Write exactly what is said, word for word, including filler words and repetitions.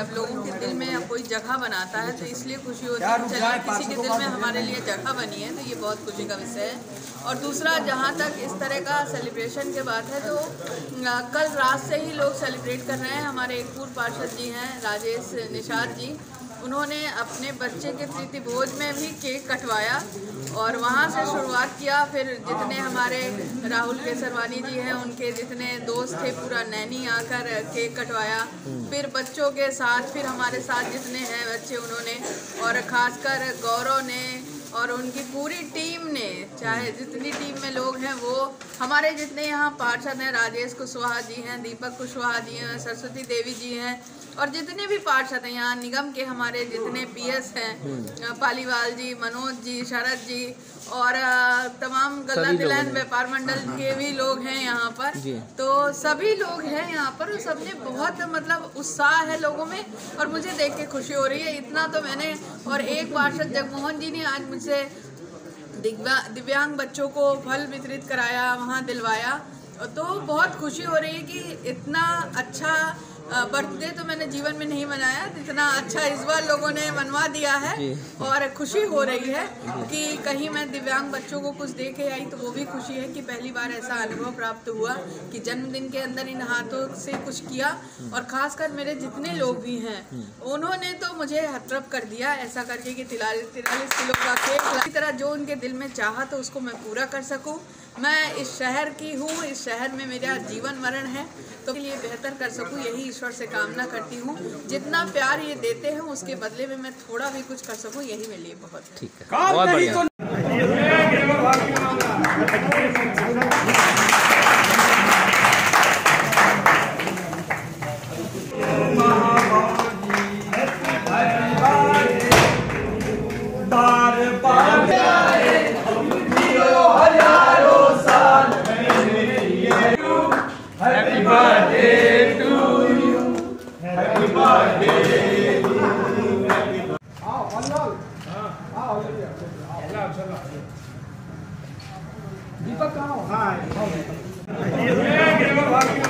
जब लोगों के दिल में कोई जगह बनाता है तो इसलिए खुशी होती है। चलो किसी के दिल में हमारे लिए जगह बनी है तो ये बहुत खुशी का विषय है। और दूसरा, जहाँ तक इस तरह का सेलिब्रेशन के बात है तो कल रात से ही लोग सेलिब्रेट कर रहे हैं। हमारे एक पूर्व पार्षद जी हैं राजेश निशाद जी, उन्होंने अपने बच्चे के प्रीति भोज में भी केक कटवाया और वहाँ से शुरुआत किया। फिर जितने हमारे राहुल केसरवानी जी हैं उनके जितने दोस्त थे पूरा नैनी आकर केक कटवाया। फिर बच्चों के साथ, फिर हमारे साथ जितने हैं बच्चे उन्होंने, और ख़ासकर गौरव ने और उनकी पूरी टीम ने, चाहे जितनी टीम में लोग हैं वो हमारे जितने यहाँ पार्षद हैं, राजेश कुशवाहा जी हैं, दीपक कुशवाहा जी हैं, सरस्वती देवी जी हैं और जितने भी पार्षद हैं यहाँ निगम के, हमारे जितने पीएस हैं पालीवाल जी, मनोज जी, शरद जी और तमाम गल्ला तिलैन व्यापार मंडल के भी लोग हैं यहाँ पर, तो सभी लोग हैं यहाँ पर। सबने बहुत मतलब उत्साह है लोगों में और मुझे देख के खुशी हो रही है। इतना तो मैंने, और एक पार्षद जगमोहन जी ने आज मुझसे दिव्यांग बच्चों को फल वितरित कराया, वहाँ दिलवाया, तो बहुत खुशी हो रही है कि इतना अच्छा बर्थडे तो मैंने जीवन में नहीं मनाया, इतना अच्छा इस बार लोगों ने मनवा दिया है। और खुशी हो रही है कि कहीं मैं दिव्यांग बच्चों को कुछ दे के आई तो वो भी खुशी है कि पहली बार ऐसा अनुभव प्राप्त हुआ कि जन्मदिन के अंदर इन हाथों से कुछ किया। और खासकर मेरे जितने लोग भी हैं उन्होंने तो मुझे हतप्रभ कर दिया ऐसा करके कि तिरालीस तिरालीस किलो का केक, इसी तरह जो उनके दिल में चाहा तो उसको मैं पूरा कर सकूँ। मैं इस शहर की हूँ, इस शहर में मेरा जीवन मरण है, तो के लिए बेहतर कर सकूँ यही ईश्वर से कामना करती हूँ। जितना प्यार ये देते हैं उसके बदले में मैं थोड़ा भी कुछ कर सकूँ यही मेरे लिए बहुत ठीक है। बहुत बढ़िया। दीपक कहाँ हो? हाँ।